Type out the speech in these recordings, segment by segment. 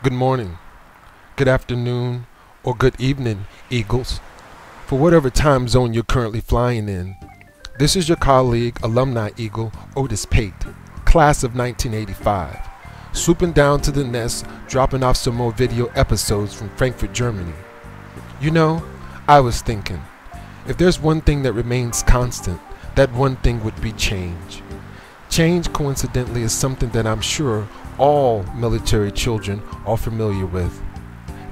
Good morning, good afternoon, or good evening, Eagles. For whatever time zone you're currently flying in, this is your colleague, alumni Eagle Otis Pate, class of 1985, swooping down to the nest, dropping off some more video episodes from Frankfurt, Germany. You know, I was thinking, if there's one thing that remains constant, that one thing would be change. Change, coincidentally, is something that I'm sure all military children are familiar with.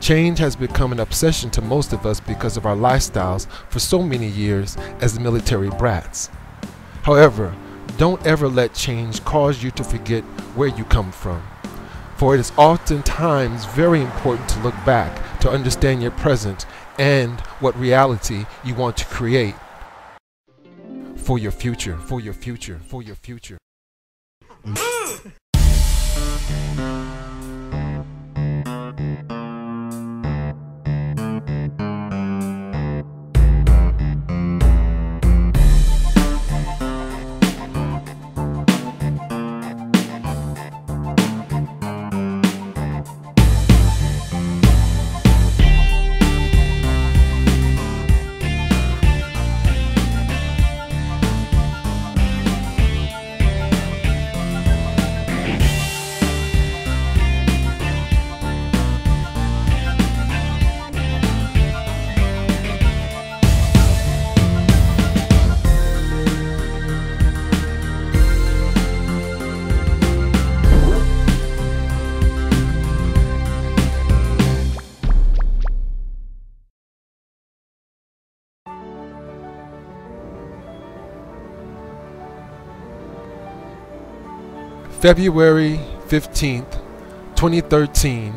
Change has become an obsession to most of us because of our lifestyles for so many years as military brats. However, don't ever let change cause you to forget where you come from, for it is oftentimes very important to look back to understand your present and what reality you want to create for your future, February 15th, 2013,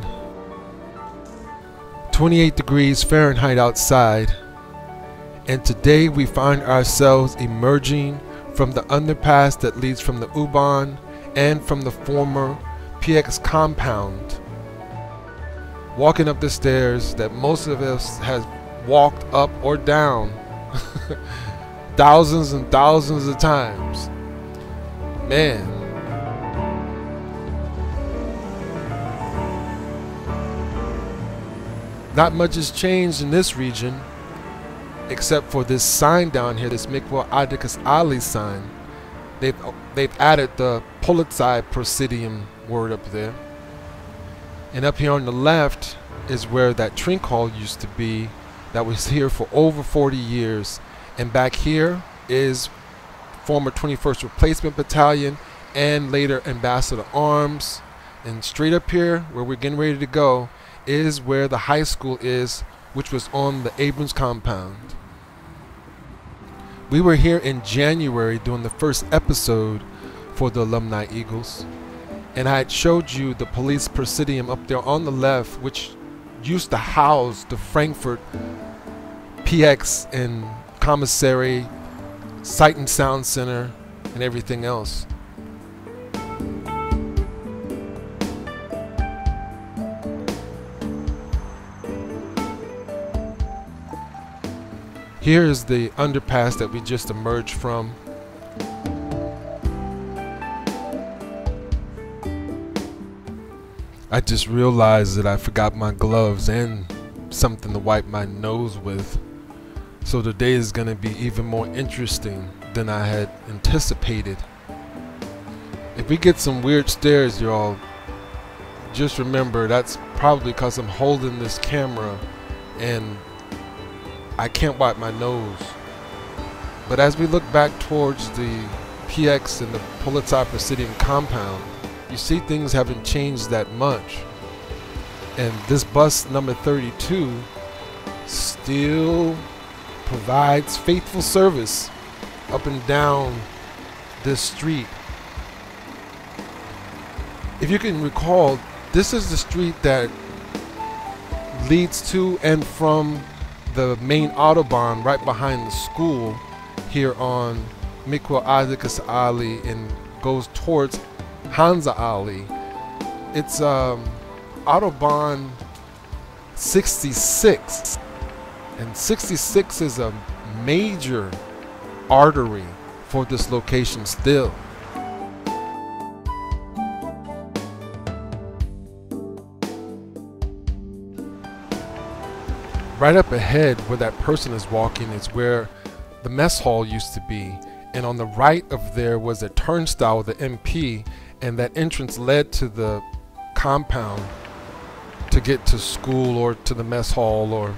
28 degrees Fahrenheit outside, and today we find ourselves emerging from the underpass that leads from the U-Bahn and from the former PX compound, walking up the stairs that most of us has walked up or down thousands and thousands of times. Man. Not much has changed in this region, except for this sign down here, this Miquel Adicksallee sign. They've added the Polizei Präsidium word up there. And up here on the left is where that Trink Hall used to be that was here for over 40 years. And back here is former 21st Replacement Battalion and later Ambassador Arms. And straight up here, where we're getting ready to go, is where the high school is, which was on the Abrams compound. We were here in January doing the first episode for the Alumni Eagles, and I had showed you the police presidium up there on the left, which used to house the Frankfurt PX and commissary, sight and sound center, and everything else. Here is the underpass that we just emerged from. I just realized that I forgot my gloves and something to wipe my nose with. So today is going to be even more interesting than I had anticipated. If we get some weird stares, y'all, just remember that's probably because I'm holding this camera and I can't wipe my nose. But as we look back towards the PX and the Polizei Präsidium compound, you see things haven't changed that much. And this bus number 32 still provides faithful service up and down this street. If you can recall, this is the street that leads to and from the main Autobahn right behind the school here on Miquel Adicksallee and goes towards Hansa Ali. It's Autobahn 66, and 66 is a major artery for this location still. Right up ahead where that person is walking is where the mess hall used to be, and on the right of there was a turnstile with an MP, and that entrance led to the compound to get to school or to the mess hall or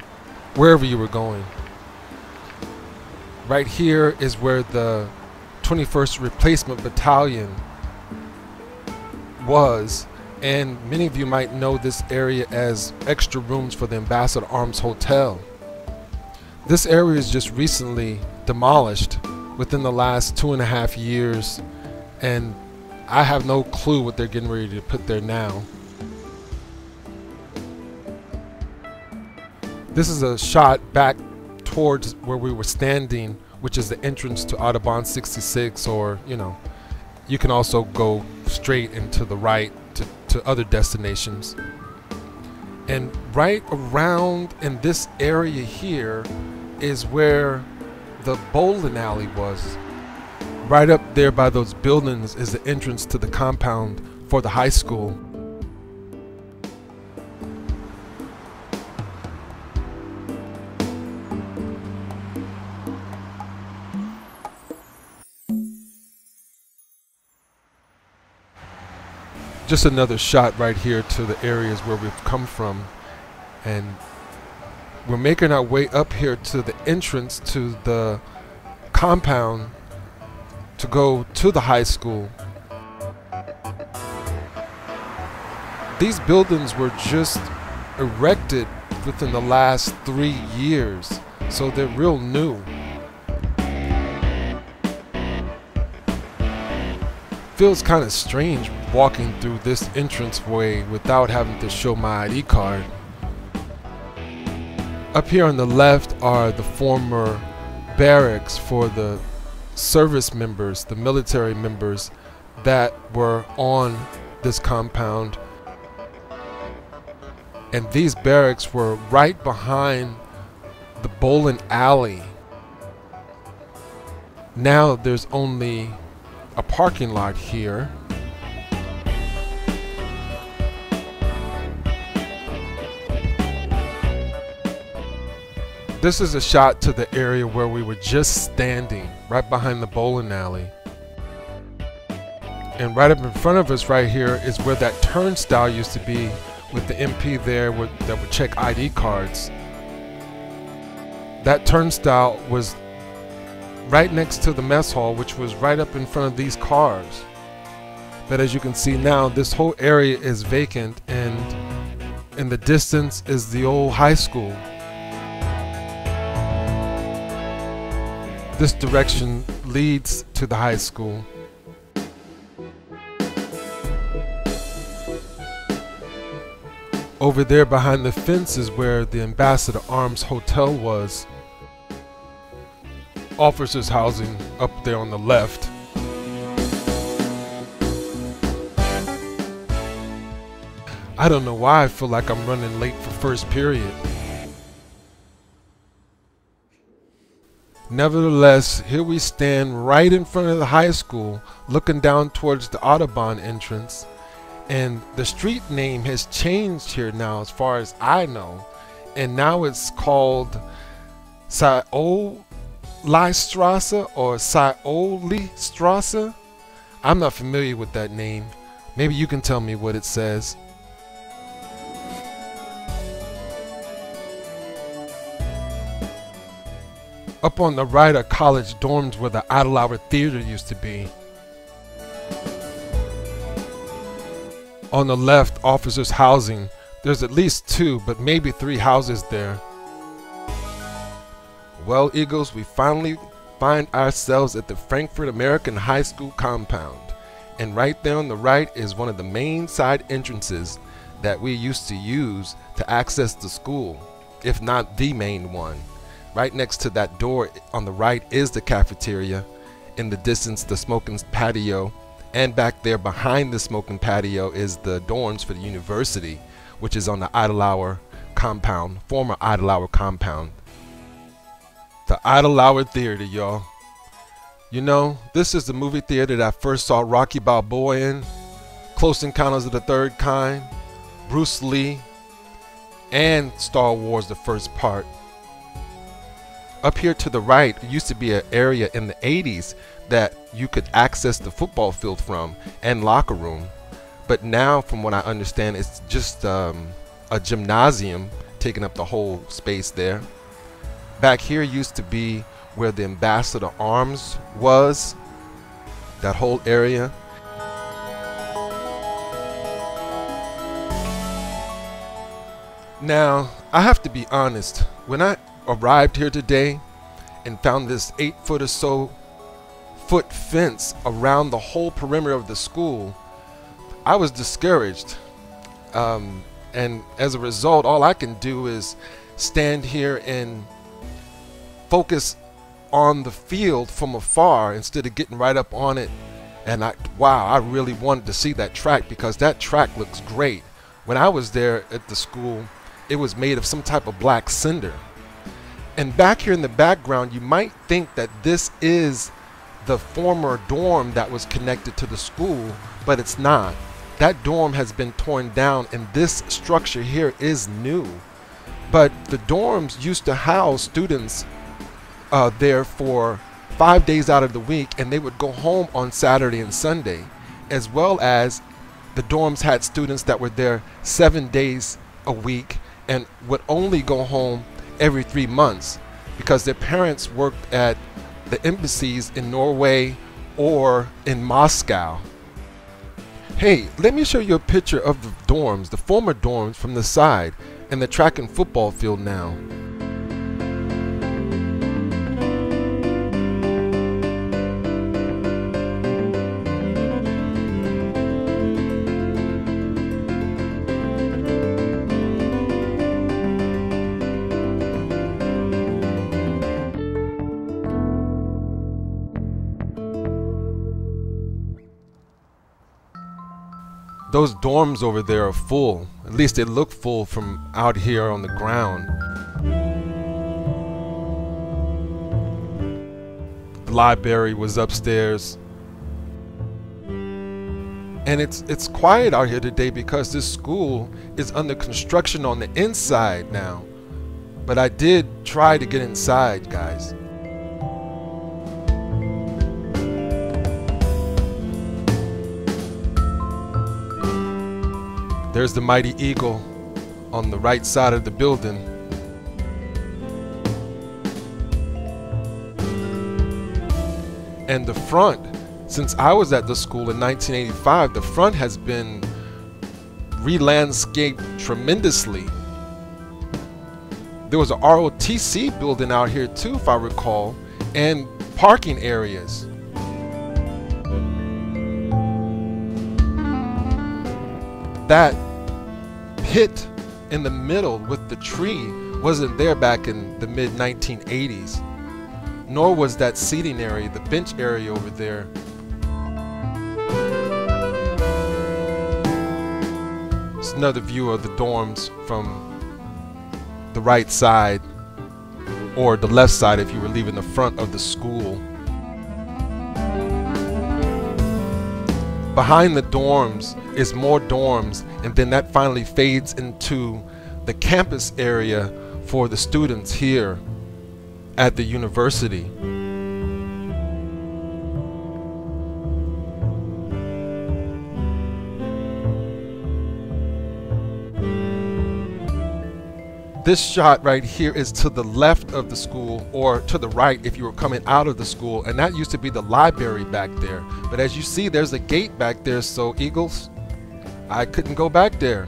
wherever you were going. Right here is where the 21st Replacement Battalion was, and many of you might know this area as extra rooms for the Ambassador Arms Hotel. This area is just recently demolished within the last 2.5 years, and I have no clue what they're getting ready to put there now. This is a shot back towards where we were standing, which is the entrance to Autobahn 66, or, you know, you can also go straight and to the right to other destinations. And right around in this area here is where the bowling alley was. Right up there by those buildings is the entrance to the compound for the high school. Just another shot right here to the areas where we've come from, and we're making our way up here to the entrance to the compound to go to the high school. These buildings were just erected within the last 3 years, so they're real new. Feels kind of strange walking through this entranceway without having to show my ID card. Up here on the left are the former barracks for the service members, the military members that were on this compound. And these barracks were right behind the bowling alley. Now there's only a parking lot here. This is a shot to the area where we were just standing, right behind the bowling alley. And right up in front of us right here is where that turnstile used to be with the MP there that would check ID cards. That turnstile was right next to the mess hall, which was right up in front of these cars. But as you can see now, this whole area is vacant, and in the distance is the old high school. This direction leads to the high school. Over there behind the fence is where the Ambassador Arms Hotel was. Officers' housing up there on the left. I don't know why I feel like I'm running late for first period. Nevertheless, here we stand right in front of the high school, looking down towards the Autobahn entrance, and the street name has changed here now as far as I know, and now it's called Saolistrasse or Saolistrasse. I'm not familiar with that name. Maybe you can tell me what it says. Up on the right are college dorms where the Idle Hour Theater used to be. On the left, officers' housing. There's at least 2, but maybe 3 houses there. Well, Eagles, we finally find ourselves at the Frankfurt American High School compound. And right there on the right is one of the main side entrances that we used to use to access the school, if not the main one. Right next to that door on the right is the cafeteria. In the distance, the smoking patio. And back there behind the smoking patio is the dorms for the university, which is on the Idle Hour compound, former Idle Hour compound. The Idle Hour Theater, y'all. You know, this is the movie theater that I first saw Rocky Balboa in, Close Encounters of the Third Kind, Bruce Lee, and Star Wars the first part. Up here to the right used to be an area in the 80s that you could access the football field from and locker room, but now from what I understand it's just a gymnasium taking up the whole space there. Back here used to be where the Ambassador Arms was, that whole area. Now, I have to be honest, when I arrived here today and found this 8 foot or so foot fence around the whole perimeter of the school, I was discouraged. And as a result, all I can do is stand here and focus on the field from afar instead of getting right up on it. And wow, I really wanted to see that track, because that track looks great. When I was there at the school, it was made of some type of black cinder. And back here in the background, you might think that this is the former dorm that was connected to the school, but it's not. That dorm has been torn down and this structure here is new. But the dorms used to house students there for 5 days out of the week, and they would go home on Saturday and Sunday, as well as the dorms had students that were there 7 days a week and would only go home every 3 months because their parents worked at the embassies in Norway or in Moscow. Hey, let me show you a picture of the dorms, the former dorms, from the side, and the track and football field now. Those dorms over there are full. At least they look full from out here on the ground. The library was upstairs. And it's quiet out here today because this school is under construction on the inside now. But I did try to get inside, guys. There's the mighty eagle on the right side of the building. And the front, since I was at the school in 1985, the front has been re-landscaped tremendously. There was a ROTC building out here too, if I recall, and parking areas. That pit in the middle with the tree wasn't there back in the mid-1980s, nor was that seating area, the bench area over there. It's another view of the dorms from the right side, or the left side if you were leaving the front of the school. Behind the dorms is more dorms, and then that finally fades into the campus area for the students here at the university. This shot right here is to the left of the school, or to the right if you were coming out of the school, and that used to be the library back there. But as you see, there's a gate back there, so Eagles, I couldn't go back there.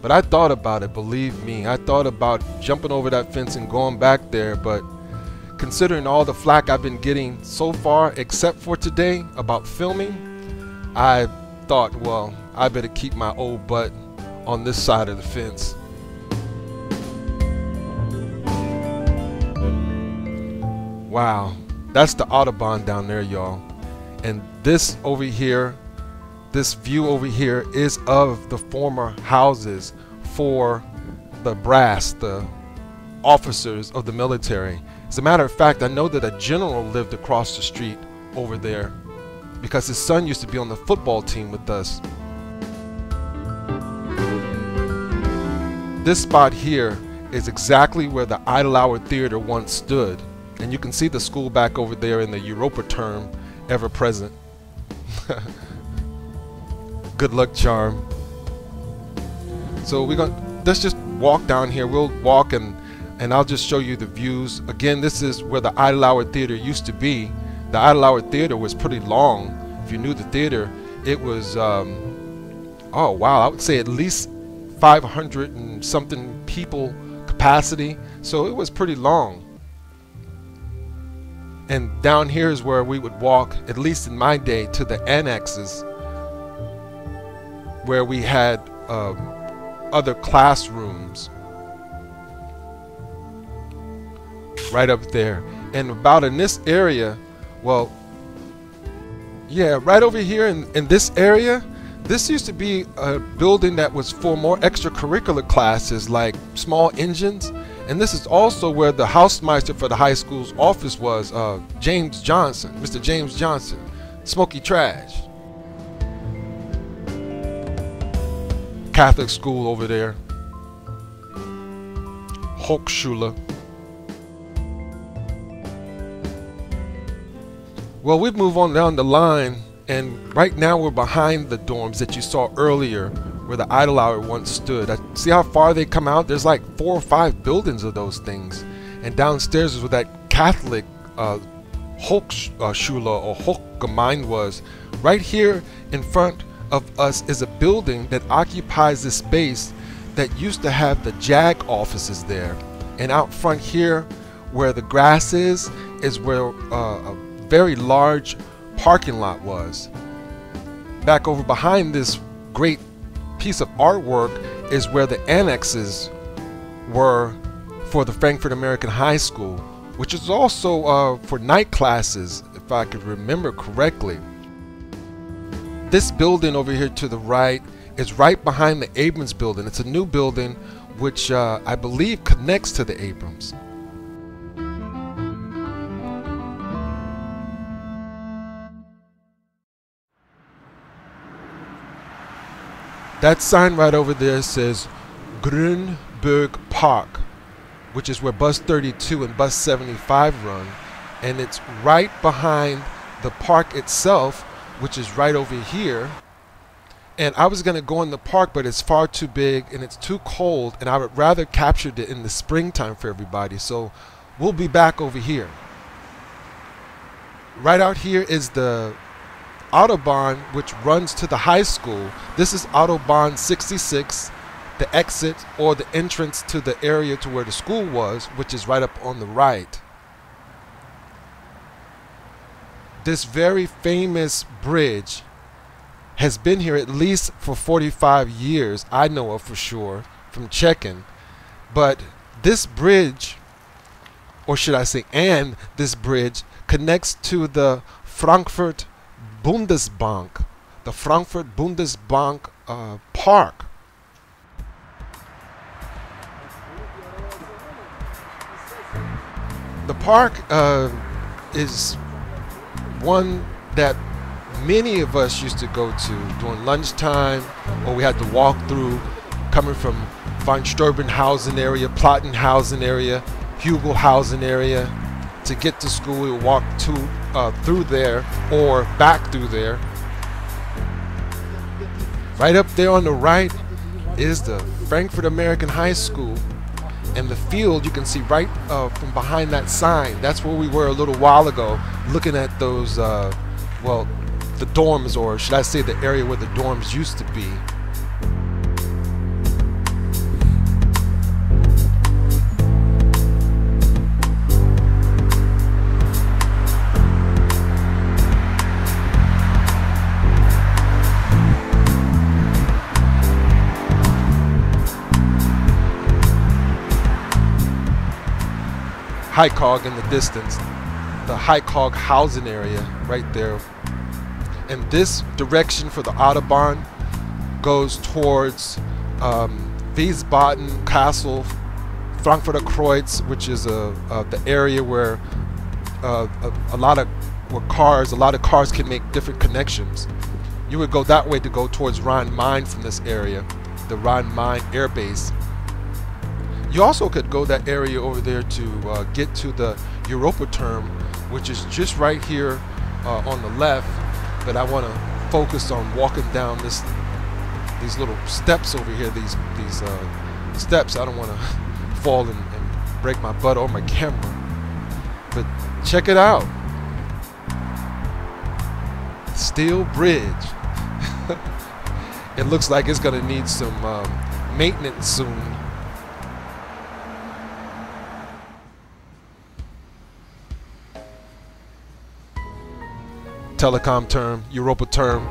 But I thought about it, believe me. I thought about jumping over that fence and going back there, but considering all the flack I've been getting so far, except for today, about filming, I thought, well, I better keep my old butt on this side of the fence. Wow, that's the Autobahn down there, y'all. And this over here, this view over here is of the former houses for the brass, the officers of the military. As a matter of fact, I know that a general lived across the street over there because his son used to be on the football team with us. This spot here is exactly where the Idle Hour Theater once stood, and you can see the school back over there in the Europa Term, ever present. Good luck charm. So we're gonna, let's just walk down here. We'll walk and I'll just show you the views. Again, this is where the Idle Hour Theater used to be. The Idle Hour Theater was pretty long. If you knew the theater, it was, oh wow, I would say at least 500 and something people capacity. So it was pretty long. And down here is where we would walk, at least in my day, to the annexes, where we had other classrooms right up there. And about in this area, well, yeah, right over here in this area, this used to be a building that was for more extracurricular classes like small engines. And this is also where the Hausmeister for the high school's office was, James Johnson, Mr. James Johnson, Smoky Trash. Catholic school over there, Hochschule. Well, we move on down the line, and right now we're behind the dorms that you saw earlier, where the Idle Hour once stood. See how far they come out? There's like 4 or 5 buildings of those things. And downstairs is where that Catholic Hochschule or Hochgemeind was. Right here in front of us is a building that occupies this space that used to have the JAG offices there. And out front here, where the grass is where a very large parking lot was. Back over behind this great piece of artwork is where the annexes were for the Frankfurt American High School, which is also for night classes, if I could remember correctly. This building over here to the right is right behind the Abrams building. It's a new building which I believe connects to the Abrams. That sign right over there says Grünberg Park, which is where bus 32 and bus 75 run, and it's right behind the park itself, which is right over here. And I was gonna go in the park, but it's far too big and it's too cold, and I would rather capture it in the springtime for everybody, so we'll be back over here. Right out here is the Autobahn, which runs to the high school. This is Autobahn 66, the exit or the entrance to the area to where the school was, which is right up on the right. This very famous bridge has been here at least for 45 years, I know of for sure, from checking. But this bridge, or should I say, and this bridge connects to the Frankfurt Bundesbank, the Frankfurt Bundesbank Park. The park is one that many of us used to go to during lunchtime, or we had to walk through coming from von Sturbenhausen area, Plottenhausen area, Hügelhausen area. To get to school, we would walk through there or back through there. Right up there on the right is the Frankfurt American High School, and the field you can see right from behind that sign. That's where we were a little while ago, looking at those, well, the dorms, or should I say the area where the dorms used to be. High Cog in the distance, the High Cog housing area right there. And this direction for the Autobahn goes towards Wiesbaden Castle, Frankfurter Kreuz, which is the area where a lot of cars can make different connections. You would go that way to go towards Rhein-Main from this area, the Rhein-Main Air Base. You also could go that area over there to get to the Europa Term, which is just right here on the left. But I want to focus on walking down these little steps over here. These steps. I don't want to fall and break my butt or my camera. But check it out. Steel Bridge. It looks like it's gonna need some maintenance soon. Telecom term, Europa term.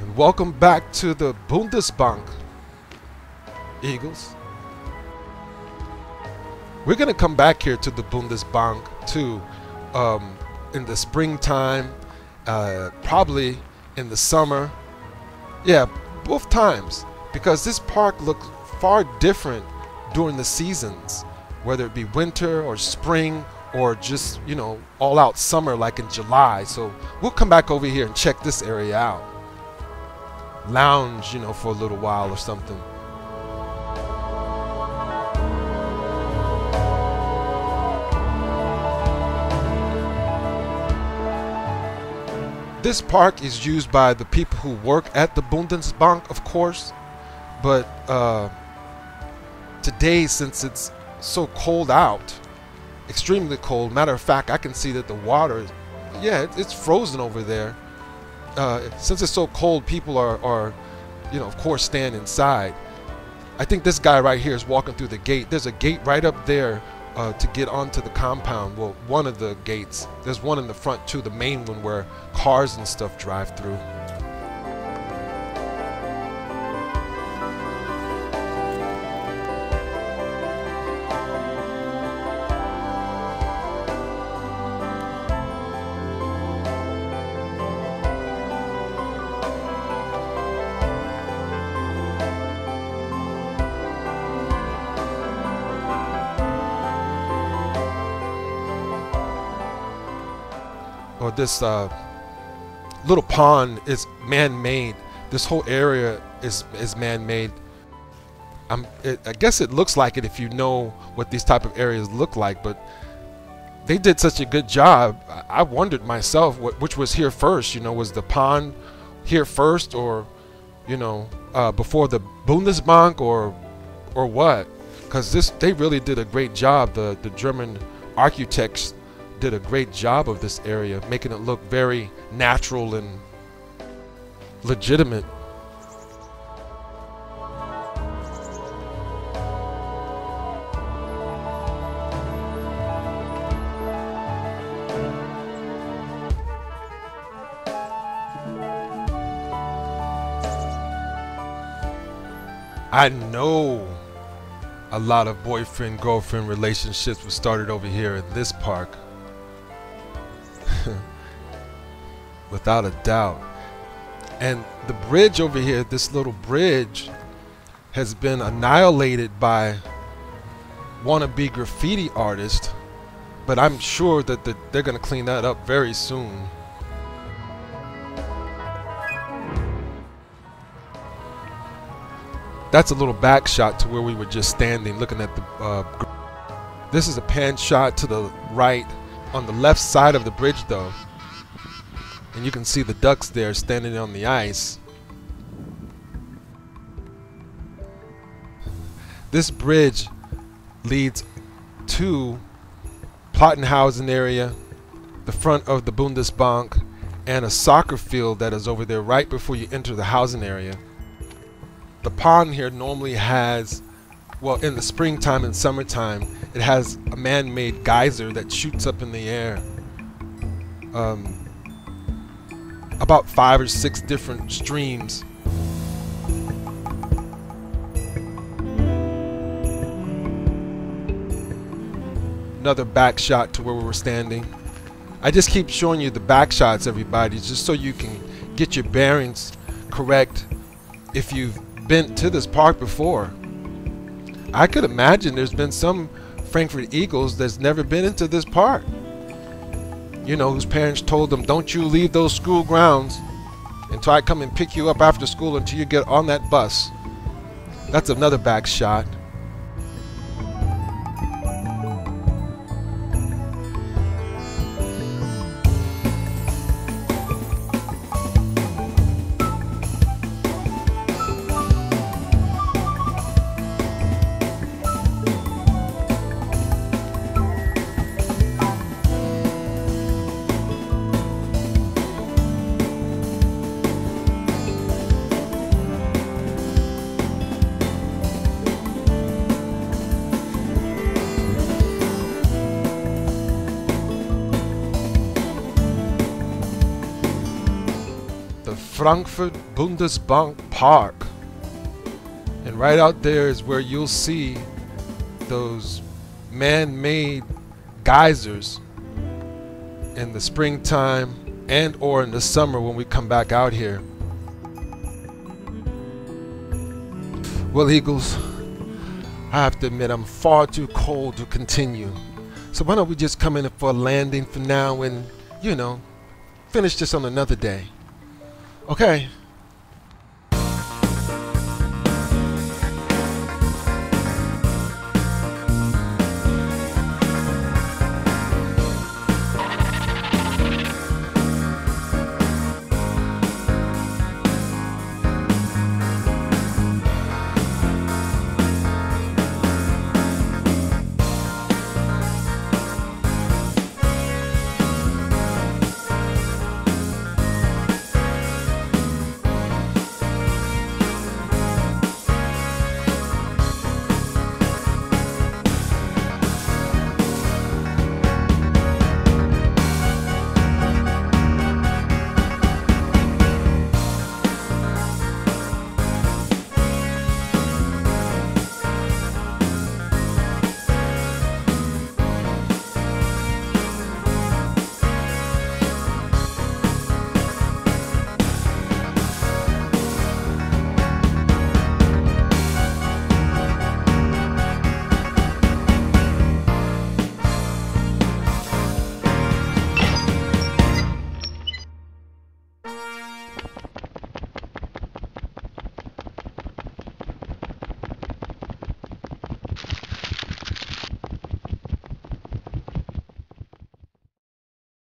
And welcome back to the Bundesbank, Eagles. We're going to come back here to the Bundesbank too in the springtime, probably in the summer. Yeah, both times, because this park looks far different during the seasons, whether it be winter or spring or just, you know, all out summer like in July. So we'll come back over here and check this area out. Lounge, you know, for a little while or something. This park is used by the people who work at the Bundesbank, of course, but today, since it's so cold out, extremely cold, matter of fact, I can see that the water, yeah, it's frozen over there. Since it's so cold, people are, you know, of course, staying inside. I think this guy right here is walking through the gate. There's a gate right up there to get onto the compound. Well, one of the gates. There's one in the front too, the main one where cars and stuff drive through. This little pond is man-made. This whole area is man-made. I guess it looks like it if you know what these type of areas look like, but they did such a good job. I wondered myself which was here first. You know, was the pond here first, or, you know, before the Bundesbank, or what? Because this, they really did a great job. The German architects did a great job of this area, making it look very natural and legitimate. I know a lot of boyfriend-girlfriend relationships were started over here in this park. Without a doubt. And the bridge over here, this little bridge, has been annihilated by wannabe graffiti artists, but I'm sure that they're gonna clean that up very soon. That's a little back shot to where we were just standing looking at the this is a pan shot to the right on the left side of the bridge though. And you can see the ducks there standing on the ice. This bridge leads to Plottenhausen area, the front of the Bundesbank, and a soccer field that is over there right before you enter the housing area. The pond here normally has, well, in the springtime and summertime, it has a man-made geyser that shoots up in the air. About 5 or 6 different streams. Another back shot to where we were standing. I just keep showing you the back shots, everybody, just so you can get your bearings correct if you've been to this park before. I could imagine there's been some Frankfurt Eagles that's never been into this park. you know, whose parents told them, don't you leave those school grounds until I come and pick you up after school, until you get on that bus. That's another back shot. Frankfurt Bundesbank Park, and right out there is where you'll see those man-made geysers in the springtime and or in the summer when we come back out here. Well, Eagles, I have to admit I'm far too cold to continue, so why don't we just come in for a landing for now and, you know, finish this on another day. Okay.